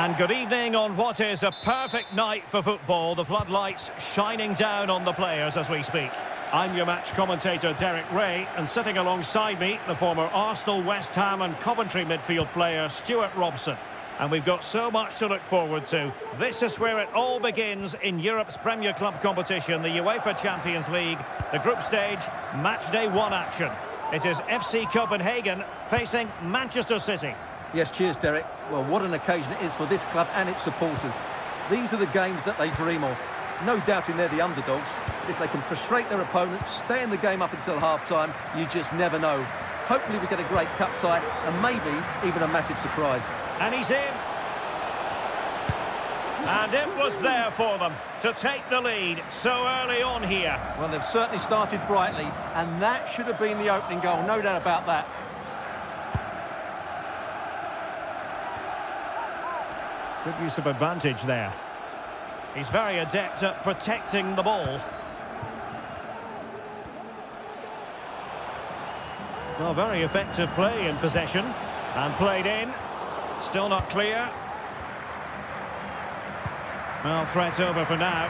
And good evening on what is a perfect night for football. The floodlights shining down on the players as we speak. I'm your match commentator Derek Ray, and sitting alongside me, the former Arsenal, West Ham and Coventry midfield player Stuart Robson. And we've got so much to look forward to. This is where it all begins in Europe's Premier Club competition, the UEFA Champions League, the group stage, matchday 1 action. It is FC Copenhagen facing Manchester City. Yes, cheers, Derek. Well, what an occasion it is for this club and its supporters. These are the games that they dream of. No doubting they're the underdogs. If they can frustrate their opponents, stay in the game up until half-time, you just never know. Hopefully we get a great cup tie and maybe even a massive surprise. And he's in. And it was there for them to take the lead so early on here. Well, they've certainly started brightly, and that should have been the opening goal, no doubt about that. Good use of advantage there. He's very adept at protecting the ball. Well, very effective play in possession. And played in. Still not clear. Well, threat over for now.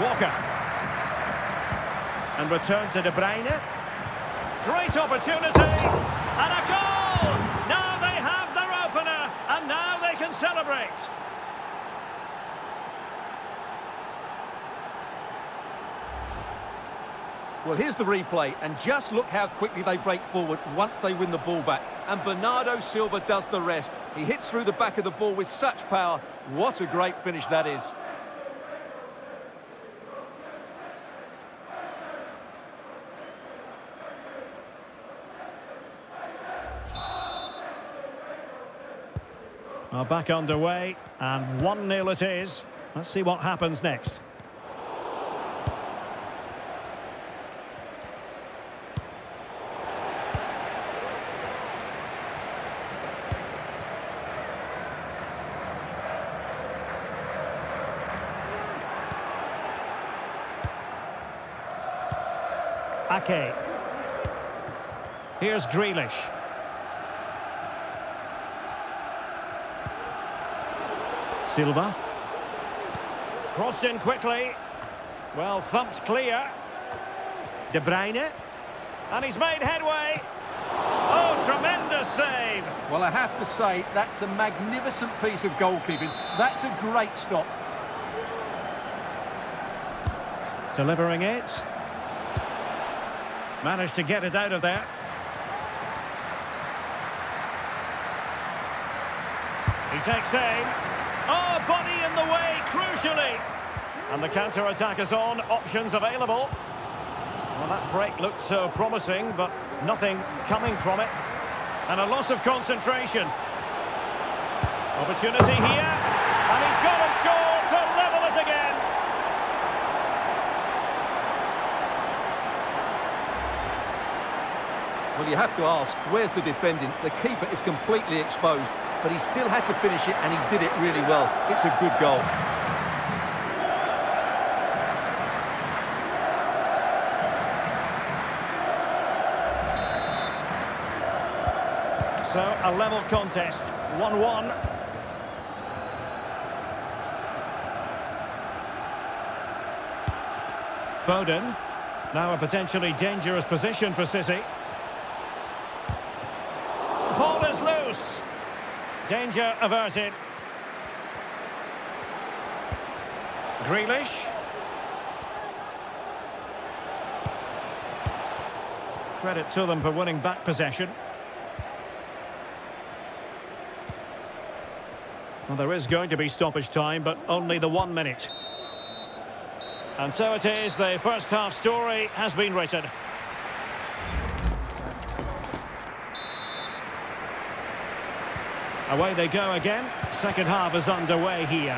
Walker. And return to De Bruyne. Great opportunity. And a goal! Now they have their opener. And now they can celebrate. Well, here's the replay, and just look how quickly they break forward once they win the ball back. And Bernardo Silva does the rest. He hits through the back of the ball with such power. What a great finish that is. Well, back underway, and 1-0 it is. Let's see what happens next. Ake. Here's Grealish. Silva. Crossed in quickly. Well, thumped clear. De Bruyne. And he's made headway. Oh, tremendous save. Well, I have to say, that's a magnificent piece of goalkeeping. That's a great stop. Delivering it. Managed to get it out of there. He takes aim. Oh, body in the way, crucially. And the counter-attack is on. Options available. Well, that break looked so promising, but nothing coming from it. And a loss of concentration. Opportunity here. And he's gone and scored to level us again. Well, you have to ask, where's the defending? The keeper is completely exposed, but he still had to finish it, and he did it really well. It's a good goal. So, a level contest, 1-1. Foden, now a potentially dangerous position for City. Ball is loose. Danger averted. Grealish. Credit to them for winning back possession. Well, there is going to be stoppage time, but only the 1 minute. And so it is, the first half story has been written. Away they go again. Second half is underway here.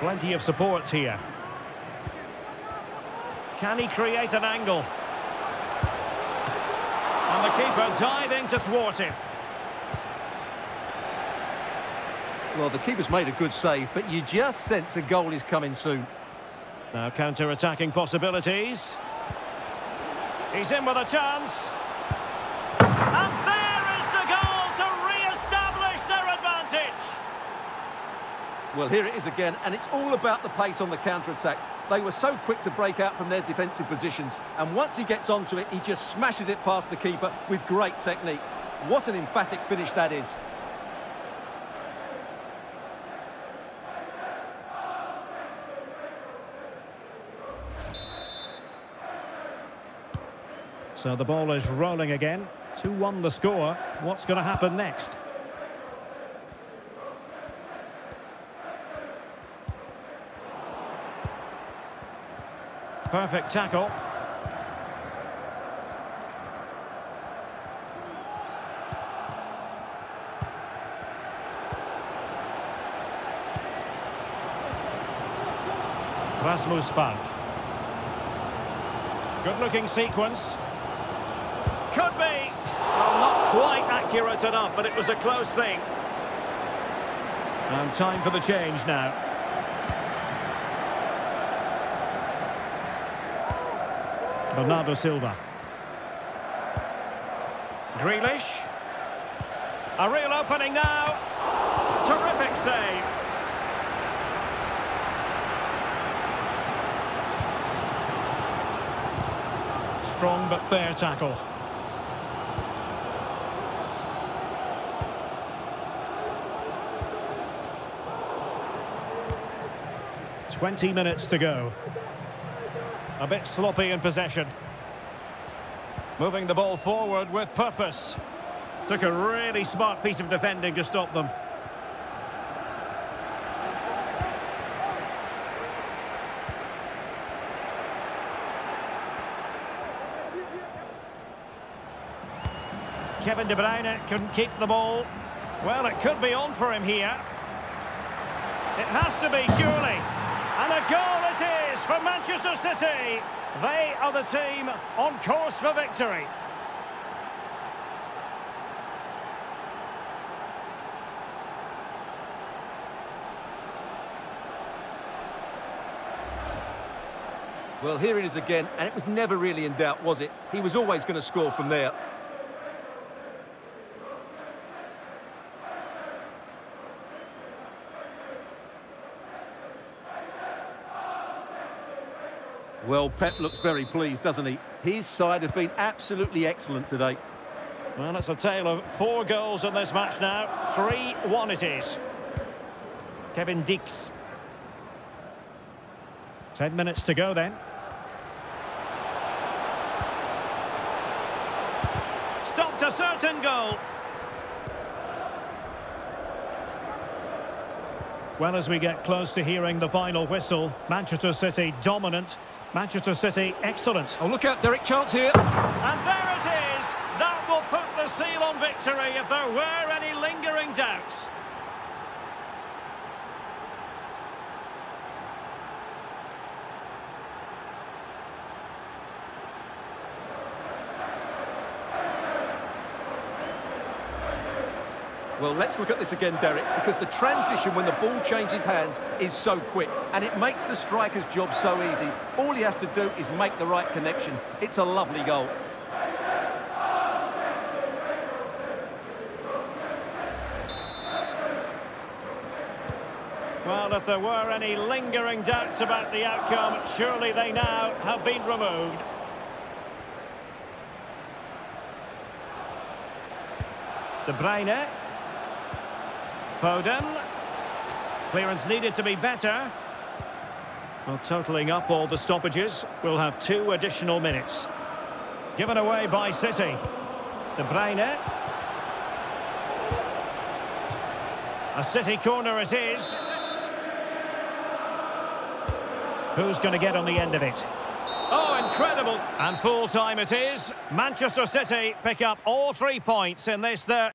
Plenty of support here. Can he create an angle? And the keeper diving to thwart him. Well, the keeper's made a good save, but you just sense a goal is coming soon. Now counter-attacking possibilities. He's in with a chance. And there is the goal to re-establish their advantage. Well, here it is again, and it's all about the pace on the counter-attack. They were so quick to break out from their defensive positions, and once he gets onto it, he just smashes it past the keeper with great technique. What an emphatic finish that is. So the ball is rolling again. 2-1 the score. What's going to happen next? Perfect tackle. Rasmus Falk. Good-looking sequence. Could be. Well, not quite accurate enough, but it was a close thing. And time for the change now. Bernardo Silva. Grealish. A real opening now. Terrific save. Strong but fair tackle. . 20 minutes to go. A bit sloppy in possession. Moving the ball forward with purpose. Took a really smart piece of defending to stop them. Kevin De Bruyne couldn't keep the ball. Well, it could be on for him here. It has to be, surely. And a goal it is for Manchester City. They are the team on course for victory. Well, here it is again, and it was never really in doubt, was it? He was always going to score from there. Well, Pep looks very pleased, doesn't he? His side have been absolutely excellent today. Well, it's a tale of four goals in this match now. 3-1 it is. Kevin Dix. 10 minutes to go then. Stopped a certain goal. Well, as we get close to hearing the final whistle, Manchester City dominant. Manchester City, excellent. Oh, look out, Derek, chance here. And there it is. That will put the seal on victory if there were any lingering doubts. Well, let's look at this again, Derek, because the transition when the ball changes hands is so quick, and it makes the striker's job so easy. All he has to do is make the right connection. It's a lovely goal. Well, if there were any lingering doubts about the outcome, surely they now have been removed. De Bruyne. Foden. Clearance needed to be better. Well, totalling up all the stoppages, we'll have 2 additional minutes. Given away by City. De Bruyne. A City corner it is. Who's going to get on the end of it? Oh, incredible. And full time it is. Manchester City pick up all 3 points in this.